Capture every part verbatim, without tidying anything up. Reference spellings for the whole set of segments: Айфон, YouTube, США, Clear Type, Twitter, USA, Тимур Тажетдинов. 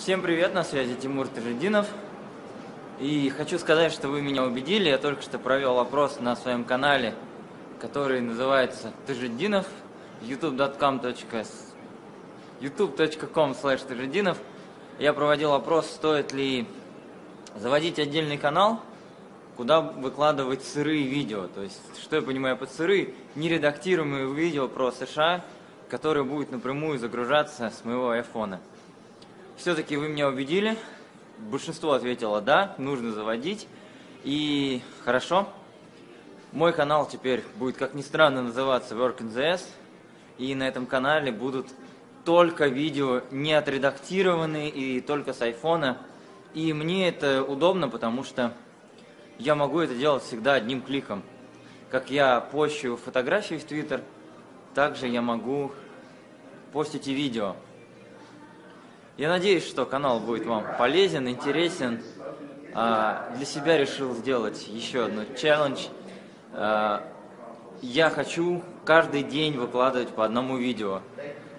Всем привет, на связи Тимур Тажетдинов. И хочу сказать, что вы меня убедили. Я только что провел опрос на своем канале, который называется Тажетдинов, ютуб точка ком слэш тажетдинов. Я проводил опрос, стоит ли заводить отдельный канал, куда выкладывать сырые видео. То есть, что я понимаю под сырые, нередактируемые видео про США, которые будут напрямую загружаться с моего айфона. Все-таки вы меня убедили, большинство ответило да, нужно заводить, и хорошо. Мой канал теперь будет, как ни странно, называться Work in the ю эс, и на этом канале будут только видео не отредактированные и только с айфона. И мне это удобно, потому что я могу это делать всегда одним кликом. Как я пощу фотографии в Twitter, также я могу постить и видео. Я надеюсь, что канал будет вам полезен, интересен. А, для себя решил сделать еще одну челлендж. А, я хочу каждый день выкладывать по одному видео.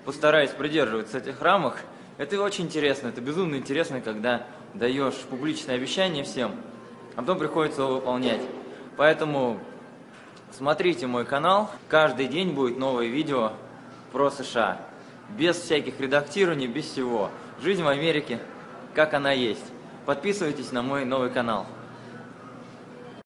Постараюсь придерживаться этих рамок. Это очень интересно, это безумно интересно, когда даешь публичное обещание всем, а потом приходится его выполнять. Поэтому смотрите мой канал. Каждый день будет новое видео про США. Без всяких редактирований, без всего. Жизнь в Америке, как она есть. Подписывайтесь на мой новый канал.